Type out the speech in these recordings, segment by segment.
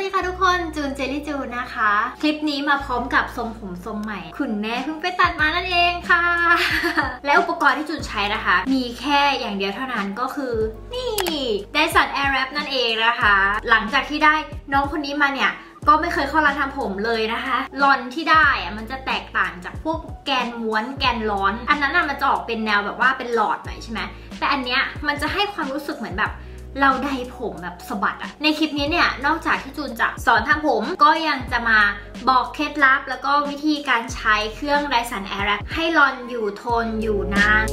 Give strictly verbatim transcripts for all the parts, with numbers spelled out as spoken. วัสดีค่ะทุกคนจูนเจลลี่จูนนะคะคลิปนี้มาพร้อมกับทรงผมทรงใหม่คุณแม่เพิ่งไปตัดมานั่นเองค่ะ และอุปกรณ์ที่จูนใช้นะคะมีแค่อย่างเดียวเท่านั้นก็คือนี่ Dyson Airwrap นั่นเองนะคะหลังจากที่ได้น้องคนนี้มาเนี่ยก็ไม่เคยเข้าร้านทำผมเลยนะคะลอนที่ได้อะมันจะแตกต่างจากพวกแกนม้วนแกนร้อนอันนั้นอะมันจะออกเป็นแนวแบบว่าเป็นหลอดหน่อยใช่ไหมแต่อันเนี้ยมันจะให้ความรู้สึกเหมือนแบบเราได้ผมแบบสะบัดอะในคลิปนี้เนี่ยนอกจากที่จูนจะสอนทำผมก็ยังจะมาบอกเคล็ดลับแล้วก็วิธีการใช้เครื่อง Dyson Airwrap ให้ลอนอยู่ทนอยู่นาน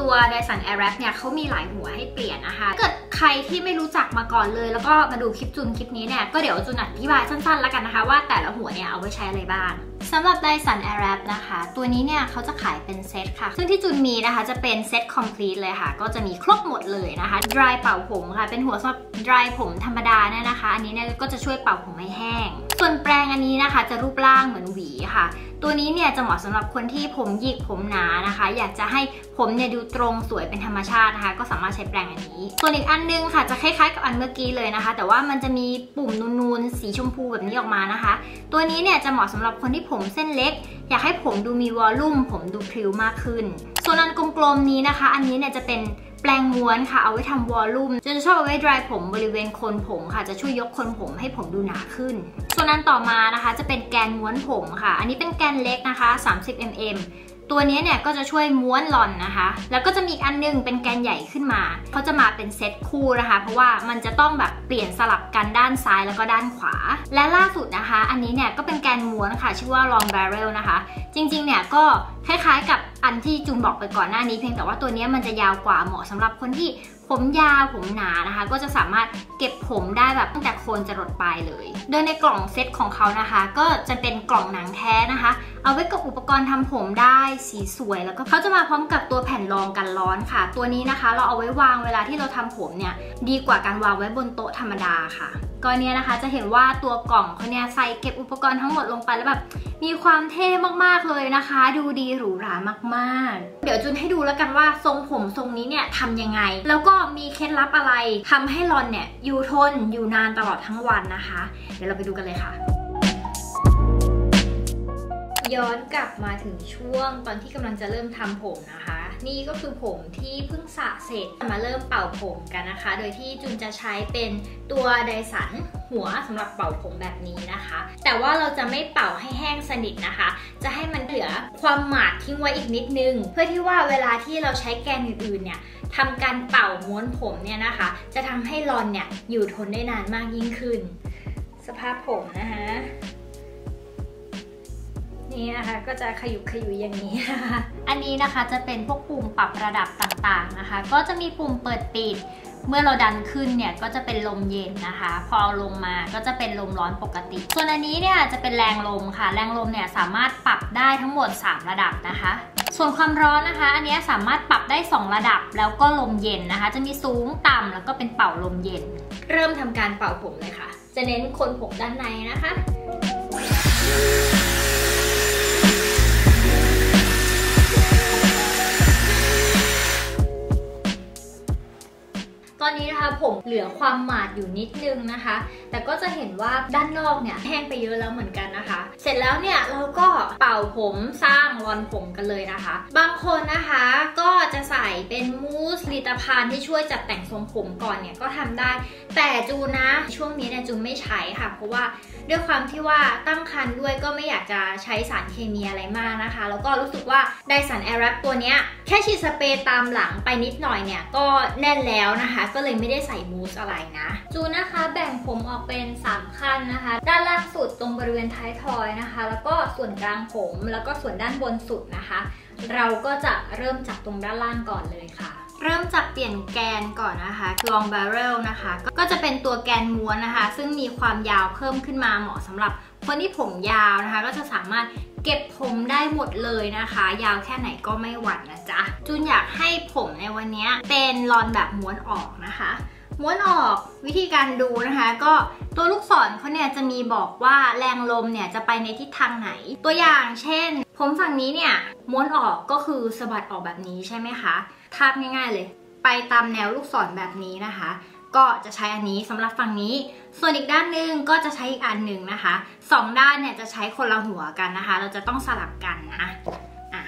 ตัว Dyson Airwrap เนี่ยเขามีหลายหัวให้เปลี่ยนนะคะเกิดใครที่ไม่รู้จักมาก่อนเลยแล้วก็มาดูคลิปจูนคลิปนี้เนี่ยก็เดี๋ยวจูนอธิบายสั้นๆแล้วกันนะคะว่าแต่ละหัวเนี่ยเอาไว้ใช้อะไรบ้างสำหรับ Dyson Airwrap นะคะตัวนี้เนี่ยเขาจะขายเป็นเซตค่ะซึ่งที่จูนมีนะคะจะเป็นเซต complete เลยค่ะก็จะมีครบหมดเลยนะคะ dry เป่าผมค่ะเป็นหัวสำหรับ dry ผมธรรมดาเนี่ยนะคะอันนี้เนี่ยก็จะช่วยเป่าผมให้แห้งส่วนแปรงอันนี้นะคะจะรูปร่างเหมือนหวีค่ะตัวนี้เนี่ยจะเหมาะสำหรับคนที่ผมหยิกผมหนานะคะอยากจะให้ผมเนี่ยดูตรงสวยเป็นธรรมชาตินะคะก็สามารถใช้แปรงอันนี้ส่วนอีกอันนึงค่ะจะคล้ายๆกับอันเมื่อกี้เลยนะคะแต่ว่ามันจะมีปุ่มนูนๆสีชมพูแบบนี้ออกมานะคะตัวนี้เนี่ยจะเหมาะสำหรับคนที่ผมเส้นเล็กอยากให้ผมดูมีวอลลุ่มผมดูพริ้วมากขึ้นส่วนอันกลมๆนี้นะคะอันนี้เนี่ยจะเป็นแปรงม้วนค่ะเอาไว้ทำวอลลุ่มจะชอบเอาไว้ดรายผมบริเวณโคนผมค่ะจะช่วยยกโคนผมให้ผมดูหนาขึ้นส่วนนั้นต่อมานะคะจะเป็นแกนม้วนผมค่ะอันนี้เป็นแกนเล็กนะคะสามสิบมิลลิเมตร ตัวนี้เนี่ยก็จะช่วยม้วนหลอนนะคะแล้วก็จะมีอันนึงเป็นแกนใหญ่ขึ้นมาเขาจะมาเป็นเซตคู่นะคะเพราะว่ามันจะต้องแบบเปลี่ยนสลับกันด้านซ้ายแล้วก็ด้านขวาและล่าสุดนะคะอันนี้เนี่ยก็เป็นแกนม้วนค่ะชื่อว่า long barrel นะคะจริงๆเนี่ยก็คล้ายๆกับอันที่จูนบอกไปก่อนหน้านี้เพียงแต่ว่าตัวนี้มันจะยาวกว่าเหมาะสำหรับคนที่ผมยาวผมหนานะคะก็จะสามารถเก็บผมได้แบบตั้งแต่โคนจรดปลายเลยโดยในกล่องเซตของเขานะคะก็จะเป็นกล่องหนังแท้นะคะเอาไว้กับอุปกรณ์ทำผมได้สีสวยแล้วก็เขาจะมาพร้อมกับตัวแผ่นรองกันร้อนค่ะตัวนี้นะคะเราเอาไว้วางเวลาที่เราทำผมเนี่ยดีกว่าการวางไว้บนโต๊ะธรรมดาค่ะก็เนี่ยนะคะจะเห็นว่าตัวกล่องเขาเนี่ยใส่เก็บอุปกรณ์ทั้งหมดลงไปแล้วแบบมีความเท่มากๆเลยนะคะดูดีหรูหรามากๆเดี๋ยวจูนให้ดูแล้วกันว่าทรงผมทรงนี้เนี่ยทำยังไงแล้วก็มีเคล็ดลับอะไรทำให้ลอนเนี่ยอยู่ทนอยู่นานตลอดทั้งวันนะคะเดี๋ยวเราไปดูกันเลยค่ะย้อนกลับมาถึงช่วงตอนที่กำลังจะเริ่มทำผมนะคะนี่ก็คือผมที่เพิ่งสระเสร็จมาเริ่มเป่าผมกันนะคะโดยที่จูนจะใช้เป็นตัว Dyson หัวสำหรับเป่าผมแบบนี้นะคะแต่ว่าเราจะไม่เป่าให้แห้งสนิทนะคะจะให้มันเหลือความหมาดทิ้งไว้อีกนิดนึงเพื่อที่ว่าเวลาที่เราใช้แกนอื่นๆเนี่ยทำการเป่าม้วนผมเนี่ยนะคะจะทำให้ลอนเนี่ยอยู่ทนได้นานมากยิ่งขึ้นสภาพผมนะคะนี่นะคะก็จะขยุกขยุยอย่างนี้นะคะอันนี้นะคะจะเป็นพวกปุ่มปรับระดับต่างๆนะคะก็จะมีปุ่มเปิดปิดเมื่อเราดันขึ้นเนี่ยก็จะเป็นลมเย็นนะคะพอเอาลงมาก็จะเป็นลมร้อนปกติส่วนอันนี้เนี่ยจะเป็นแรงลมค่ะแรงลมเนี่ยสามารถปรับได้ทั้งหมดสามระดับนะคะส่วนความร้อนนะคะอันนี้สามารถปรับได้สองระดับแล้วก็ลมเย็นนะคะจะมีสูงต่ำแล้วก็เป็นเป่าลมเย็นเริ่มทำการเป่าผมเลยค่ะจะเน้นโคนผมด้านในนะคะตอนนี้นะคะผมเหลือความหมาดอยู่นิดนึงนะคะแต่ก็จะเห็นว่าด้านนอกเนี่ยแห้งไปเยอะแล้วเหมือนกันนะคะเสร็จแล้วเนี่ยเราก็เป่าผมสร้างรอนผมกันเลยนะคะบางคนนะคะก็จะใส่เป็นมูสผลิตภัณฑ์ที่ช่วยจัดแต่งทรงผมก่อนเนี่ยก็ทำได้แต่จูนะช่วงนี้เนี่ยจูไม่ใช้ค่ะเพราะว่าด้วยความที่ว่าตั้งครรภ์ด้วยก็ไม่อยากจะใช้สารเคมีอะไรมากนะคะแล้วก็รู้สึกว่า Dyson Airwrap ตัวเนี้ยแค่ฉีดสเปรย์ตามหลังไปนิดหน่อยเนี่ยก็แน่นแล้วนะคะก็เลยไม่ได้ใส่มูสอะไรนะจูนะคะแบ่งผมออกเป็นสามขั้นนะคะด้านล่างสุดตรงบริเวณท้ายทอยนะคะแล้วก็ส่วนกลางผมแล้วก็ส่วนด้านบนสุดนะคะเราก็จะเริ่มจากตรงด้านล่างก่อนเลยค่ะเริ่มจากเปลี่ยนแกนก่อนนะคะ long barrel นะคะก็จะเป็นตัวแกนม้วนนะคะซึ่งมีความยาวเพิ่มขึ้นมาเหมาะสำหรับคนที่ผมยาวนะคะก็จะสามารถเก็บผมได้หมดเลยนะคะยาวแค่ไหนก็ไม่หวั่นนะจ๊ะจูนอยากให้ผมในวันนี้เป็นลอนแบบม้วนออกนะคะม้วนออกวิธีการดูนะคะก็ตัวลูกศรเขาเนี่ยจะมีบอกว่าแรงลมเนี่ยจะไปในทิศทางไหนตัวอย่างเช่นผมฝั่งนี้เนี่ยม้วนออกก็คือสะบัดออกแบบนี้ใช่ไหมคะทาบง่ายๆเลยไปตามแนวลูกศรแบบนี้นะคะ ก็จะใช้อันนี้สำหรับฝั่งนี้ส่วนอีกด้านหนึ่งก็จะใช้อีกอันหนึ่งนะคะสองด้านเนี่ยจะใช้คนละหัวกันนะคะเราจะต้องสลับกันนะอ่ะ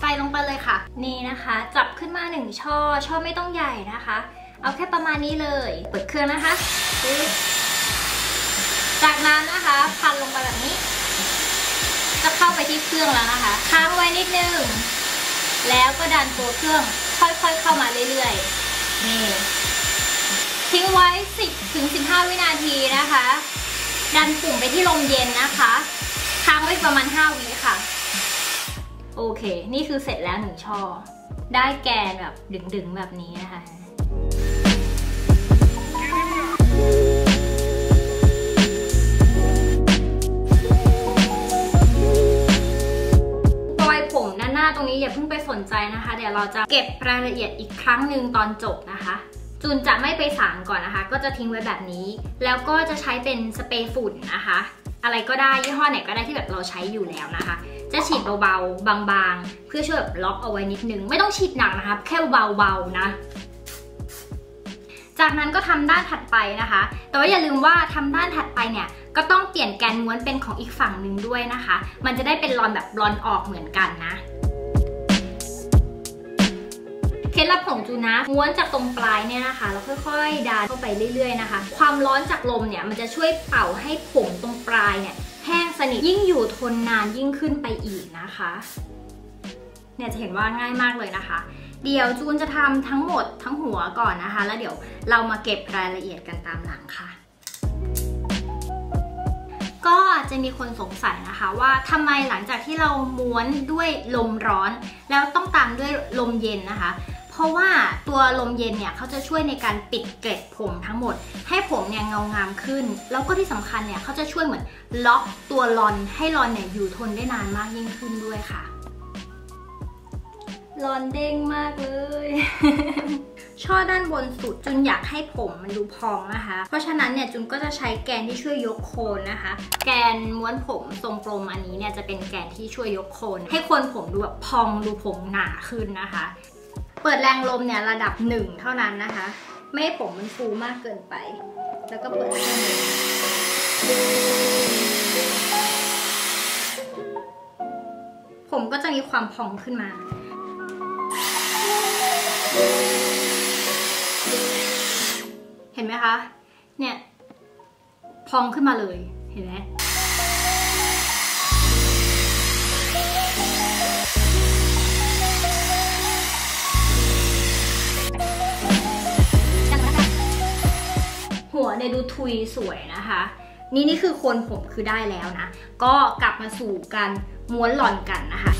ใส่ลงไปเลยค่ะนี่นะคะจับขึ้นมาหนึ่งช่อช่อไม่ต้องใหญ่นะคะเอาแค่ประมาณนี้เลยเปิดเครื่องนะคะจากนั้นนะคะพันลงไปแบบนี้จะเข้าไปที่เครื่องแล้วนะคะค้างไว้นิดนึงแล้วก็ดันตัวเครื่องค่อยๆเข้ามาเรื่อยๆนี่ทิ้งไว้ สิบถึงสิบห้า วินาทีนะคะดันปุ่มไปที่ลมเย็นนะคะค้างไว้ประมาณห้าวิค่ะโอเคนี่คือเสร็จแล้วหนึ่งช่อได้แกนแบบดึงๆแบบนี้นะคะตรงนี้อย่าเพิ่งไปสนใจนะคะเดี๋ยวเราจะเก็บรายละเอียดอีกครั้งหนึ่งตอนจบนะคะจูนจะไม่ไปสางก่อนนะคะก็จะทิ้งไว้แบบนี้แล้วก็จะใช้เป็นสเปรย์ฝุ่นนะคะอะไรก็ได้ยี่ห้อไหนก็ได้ที่แบบเราใช้อยู่แล้วนะคะจะฉีดเบาๆบางๆเพื่อช่วยแบบล็อกเอาไว้นิดนึงไม่ต้องฉีดหนักนะคะแค่เบาๆนะจากนั้นก็ทำด้านถัดไปนะคะแต่ว่าอย่าลืมว่าทำด้านถัดไปเนี่ยก็ต้องเปลี่ยนแกนม้วนเป็นของอีกฝั่งหนึ่งด้วยนะคะมันจะได้เป็นรอนแบบรอนออกเหมือนกันนะเคล็ดลับของจูนะม้วนจากตรงปลายเนี่ยนะคะแล้วค่อยๆดันเข้าไปเรื่อยๆนะคะความร้อนจากลมเนี่ยมันจะช่วยเป่าให้ผมตรงปลายเนี่ยแห้งสนิทยิ่งอยู่ทนนานยิ่งขึ้นไปอีกนะคะเนี่ยจะเห็นว่าง่ายมากเลยนะคะเดี๋ยวจูนจะทำทั้งหมดทั้งหัวก่อนนะคะแล้วเดี๋ยวเรามาเก็บรายละเอียดกันตามหลังค่ะก็จะมีคนสงสัยนะคะว่าทำไมหลังจากที่เราม้วนด้วยลมร้อนแล้วต้องตามด้วยลมเย็นนะคะเพราะว่าตัวลมเย็นเนี่ยเขาจะช่วยในการปิดเกล็ดผมทั้งหมดให้ผมเนี่ยเงางามขึ้นแล้วก็ที่สำคัญเนี่ยเขาจะช่วยเหมือนล็อกตัวรอนให้รอนเนี่ยอยู่ทนได้นานมากยิ่งขึ้นด้วยค่ะรอนเด้งมากเลย ช่อด้านบนสุดจุนอยากให้ผมมันดูพองนะคะเพราะฉะนั้นเนี่ยจุนก็จะใช้แกนที่ช่วยยกโคนนะคะแกนม้วนผมทรงกลมอันนี้เนี่ยจะเป็นแกนที่ช่วยยกโคนให้โคนผมดูแบบพองดูผมหนาขึ้นนะคะเปิดแรงลมเนี่ยระดับหนึ่งเท่านั้นนะคะไม่ให้ผมมันฟูมากเกินไปแล้วก็เปิดผมก็จะมีความพองขึ้นมาเห็นไหมคะเนี่ยพองขึ้นมาเลยเห็นไหมหัวเนี่ยดูทุยสวยนะคะนี่นี่คือโคนผมคือได้แล้วนะก็กลับมาสู่การม้วนหล่อนกันนะคะ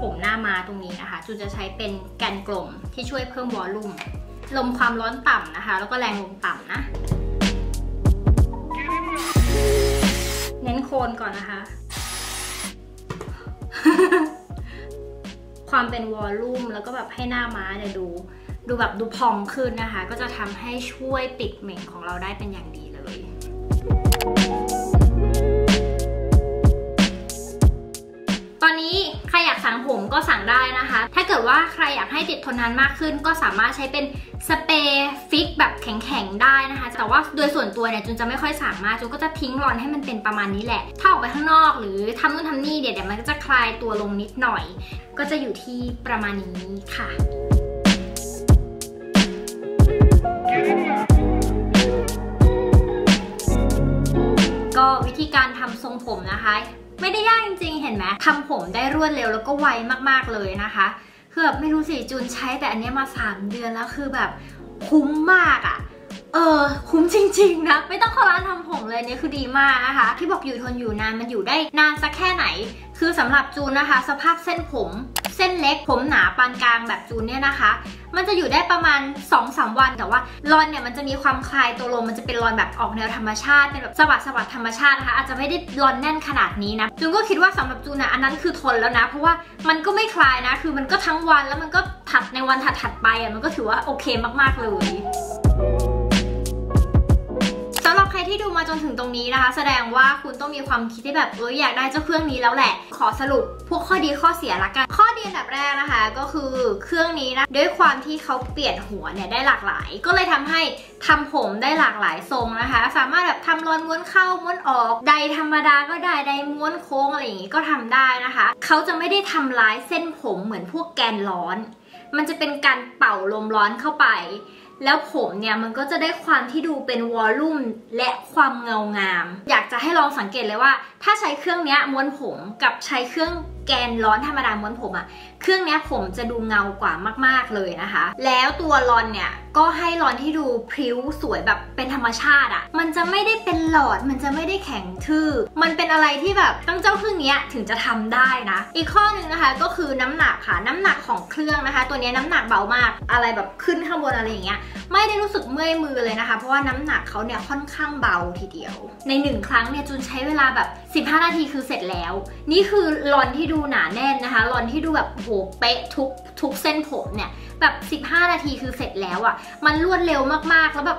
ผมหน้ามาตรงนี้นะคะจูจะใช้เป็นแกนกลมที่ช่วยเพิ่มวอลลุ่มลมความร้อนต่ำนะคะแล้วก็แรงลมต่ำนะเน้นโคนก่อนนะคะความเป็นวอลลุ่มแล้วก็แบบให้หน้าม้าเนี่ยดูดูแบบดูพองขึ้นนะคะก็จะทำให้ช่วยปิดเหม่งของเราได้เป็นอย่างดีเลยตอนนี้ใครอยากสั่งผมก็สั่งได้นะคะถ้าเกิดว่าใครอยากให้ติดทนนานมากขึ้นก็สามารถใช้เป็นสเปรย์ฟิกแบบแข็งๆได้นะคะแต่ว่าโดยส่วนตัวเนี่ยจูนจะไม่ค่อยสามารถจูนก็จะทิ้งรอนให้มันเป็นประมาณนี้แหละถ้าออกไปข้างนอกหรือทำนู่นทำนี่เดี๋ยวมันก็จะคลายตัวลงนิดหน่อยก็จะอยู่ที่ประมาณนี้ค่ะก็วิธีการทำทรงผมนะคะไม่ได้ยากจริงๆเห็นไหมทำผมได้รวดเร็วแล้วก็ไวมากๆเลยนะคะคือแบบไม่รู้สิจูนใช้แต่อันนี้มาสามเดือนแล้วคือแบบคุ้มมากอ่ะเออคุ้มจริงๆนะไม่ต้องเข้าร้านทำผมเลยเนี่ยคือดีมากนะคะที่บอกอยู่ทนอยู่นานมันอยู่ได้นานสักแค่ไหนคือสำหรับจูนนะคะสภาพเส้นผมเส้นเล็กผมหนาปานกลางแบบจูนเนี่ยนะคะมันจะอยู่ได้ประมาณ สองถึงสาม วันแต่ว่ารอนเนี่ยมันจะมีความคลายตัวลมมันจะเป็นรอนแบบออกแนวธรรมชาติเป็นแบบสวัสดิ์สวัสดิ์ธรรมชาตินะคะอาจจะไม่ได้รอนแน่นขนาดนี้นะจูนก็คิดว่าสำหรับจูนนะอันนั้นคือทนแล้วนะเพราะว่ามันก็ไม่คลายนะคือมันก็ทั้งวันแล้วมันก็ถัดในวันถัดๆไปอ่ะมันก็ถือว่าโอเคมากๆเลยสำหรับใครที่ดู มาจนถึงตรงนี้นะคะแสดงว่าคุณต้องมีความคิดที่แบบเอออยากได้เจ้าเครื่องนี้แล้วแหละขอสรุปพวกข้อดีข้อเสียละกันข้อดีอันดับแรกนะคะก็คือเครื่องนี้นะด้วยความที่เขาเปลี่ยนหัวเนี่ยได้หลากหลายก็เลยทำให้ทำผมได้หลากหลายทรงนะคะสามารถแบบทำรอนม้วนเข้าม้วนออกใดธรรมดาก็ได้ใดม้วนโค้งอะไรอย่างงี้ก็ทำได้นะคะเขาจะไม่ได้ทำลายเส้นผมเหมือนพวกแกนร้อนมันจะเป็นการเป่าลมร้อนเข้าไปแล้วผมเนี่ยมันก็จะได้ความที่ดูเป็นวอลลุ่มและความเงางามอยากจะให้ลองสังเกตเลยว่าถ้าใช้เครื่องนี้ม้วนผมกับใช้เครื่องแกนร้อนธรรมดาม้วนผมอะเครื่องนี้ผมจะดูเงากว่ามากๆเลยนะคะแล้วตัวรอนเนี่ยก็ให้รอนที่ดูพริ้วสวยแบบเป็นธรรมชาติอะมันจะไม่ได้เป็นหลอดมันจะไม่ได้แข็งทื่อมันเป็นอะไรที่แบบต้องเจ้าเครื่องนี้ถึงจะทำได้นะอีกข้อหนึ่งนะคะก็คือน้ำหนักค่ะน้ำหนักของเครื่องนะคะตัวนี้น้ำหนักเบามากอะไรแบบขึ้นข้างบนอะไรอย่างเงี้ยไม่ได้รู้สึกเมื่อยมือเลยนะคะเพราะว่าน้ำหนักเขาเนี่ยค่อนข้างเบาทีเดียวในหนึ่งครั้งเนี่ยจูนใช้เวลาแบบสิบห้านาทีคือเสร็จแล้วนี่คือรอนที่ดูหนาแน่นนะคะรอนที่ดูแบบโหเป๊ะทุกทุกเส้นผมเนี่ยแบบสิบห้านาทีคือเสร็จแล้วอ่ะมันรวดเร็วมากๆแล้วแบบ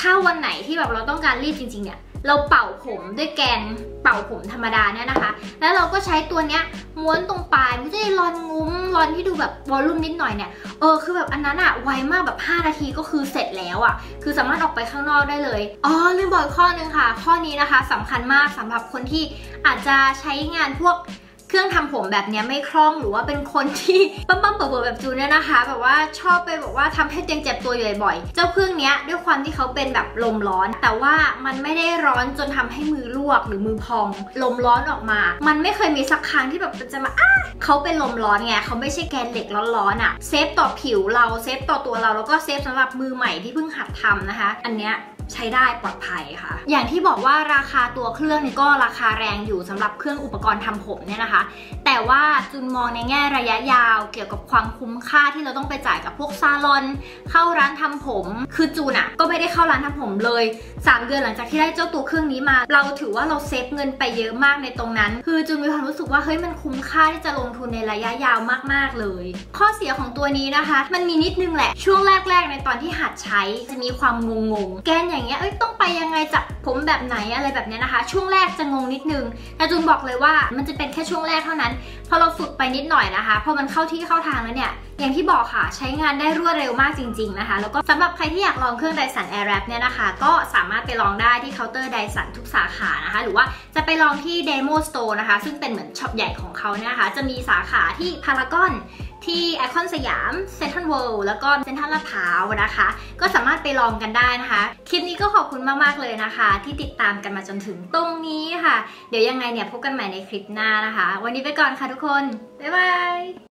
ถ้าวันไหนที่แบบเราต้องการรีบจริงๆเนี่ยเราเป่าผมด้วยแกนเป่าผมธรรมดาเนี่ยนะคะแล้วเราก็ใช้ตัวเนี้ยม้วนตรงปลายมันจะได้รอนงุ้มรอนที่ดูแบบวอลลุ่มนิดหน่อยเนี่ยเออคือแบบอันนั้นอะไวมากแบบห้านาทีก็คือเสร็จแล้วอะคือสามารถออกไปข้างนอกได้เลยอ๋อลืมบอกข้อนึงค่ะข้อนี้นะคะสำคัญมากสำหรับคนที่อาจจะใช้งานพวกเครื่องทำผมแบบนี้ไม่คล่องหรือว่าเป็นคนที่ปั๊มปั๊มเปิดเปิดแบบจูนเนี่ยนะคะแบบว่าชอบไปบอกว่าทำให้ตัวเองเจ็บตัวอยู่บ่อยเจ้าเครื่องนี้ด้วยความที่เขาเป็นแบบลมร้อนแต่ว่ามันไม่ได้ร้อนจนทำให้มือลวกหรือมือพองลมร้อนออกมามันไม่เคยมีสักครั้งที่แบบจะมาอ้าเขาเป็นลมร้อนไงเขาไม่ใช่แกนเหล็กร้อนๆอ่ะเซฟต่อผิวเราเซฟต่อตัวเราแล้วก็เซฟสำหรับมือใหม่ที่เพิ่งหัดทำนะคะอันเนี้ยใช้ได้ปลอดภัยค่ะอย่างที่บอกว่าราคาตัวเครื่องนี่ก็ราคาแรงอยู่สำหรับเครื่องอุปกรณ์ทำผมเนี่ยนะคะแต่ว่าจุนมองในแง่ระยะยาวเกี่ยวกับความคุ้มค่าที่เราต้องไปจ่ายกับพวกซาลอนเข้าร้านทำผมคือจูนอะก็ไม่ได้เข้าร้านทำผมเลยสามเดือนหลังจากที่ได้เจ้าตัวเครื่องนี้มาเราถือว่าเราเซฟเงินไปเยอะมากในตรงนั้นคือจูนมีความรู้สึกว่าเฮ้ยมันคุ้มค่าที่จะลงทุนในระยะยาวมากๆเลยข้อเสียของตัวนี้นะคะมันมีนิดนึงแหละช่วงแรกๆในตอนที่หัดใช้จะมีความงงๆแกนอย่างเงี้ยต้องไปยังไงจับผมแบบไหนอะไรแบบเนี้ยนะคะช่วงแรกจะงงนิดนึงแต่จูนบอกเลยว่ามันจะเป็นแค่ช่วงแรกเท่านั้นพอเราฝึกไปนิดหน่อยนะคะพอมันเข้าที่เข้าทางแล้วเนี่ยอย่างที่บอกค่ะใช้งานได้รวดเร็วมากจริงๆนะคะแล้วก็สำหรับใครที่อยากลองเครื่อง Dyson Airwrap เนี่ยนะคะก็สามารถไปลองได้ที่เคาน์เตอร์ Dyson ทุกสาขานะคะหรือว่าจะไปลองที่ Demo Store นะคะซึ่งเป็นเหมือนช็อปใหญ่ของเขาเนี่ยนะคะจะมีสาขาที่พารากอนที่ไอคอนสยามเซ็นทรัลเวิลด์แล้วก็เซ็นทรัลลาดพร้าวนะคะก็สามารถไปลองกันได้นะคะคลิปนี้ก็ขอบคุณมากๆเลยนะคะที่ติดตามกันมาจนถึงตรงนี้ค่ะเดี๋ยวยังไงเนี่ยพบกันใหม่ในคลิปหน้านะคะวันนี้ไปก่อนค่ะทุกคนบ๊ายบาย